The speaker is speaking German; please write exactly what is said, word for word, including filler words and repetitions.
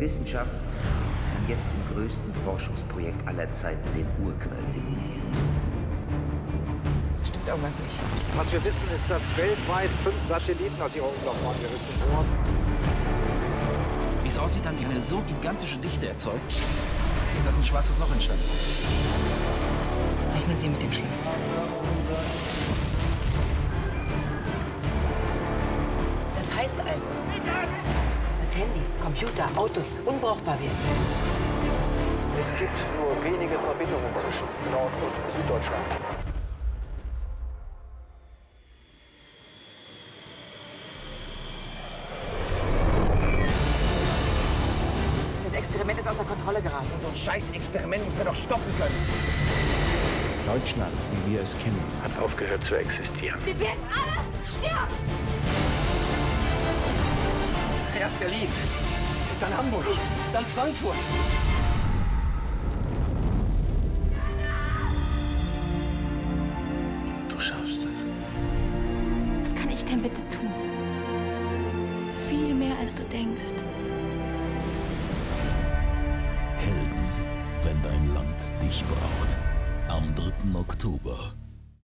Die Wissenschaft kann jetzt im größten Forschungsprojekt aller Zeiten den Urknall simulieren. Stimmt irgendwas nicht. Was wir wissen, ist, dass weltweit fünf Satelliten aus ihrer Umlaufbahn gerissen wurden. Wie es aussieht, haben die eine so gigantische Dichte erzeugt, dass ein schwarzes Loch entstanden ist. Rechnen Sie mit dem Schlimmsten. Das heißt also, dass Handys, Computer, Autos unbrauchbar werden. Es gibt nur wenige Verbindungen zwischen Nord- und Süddeutschland. Das Experiment ist außer Kontrolle geraten. So ein Scheiß-Experiment muss man doch stoppen können. Deutschland, wie wir es kennen, hat aufgehört zu existieren. Wir werden alle sterben! Erst Berlin, dann Hamburg, dann Frankfurt. Du schaffst es. Was kann ich denn bitte tun? Viel mehr, als du denkst. Helden, wenn dein Land dich braucht. Am dritten Oktober.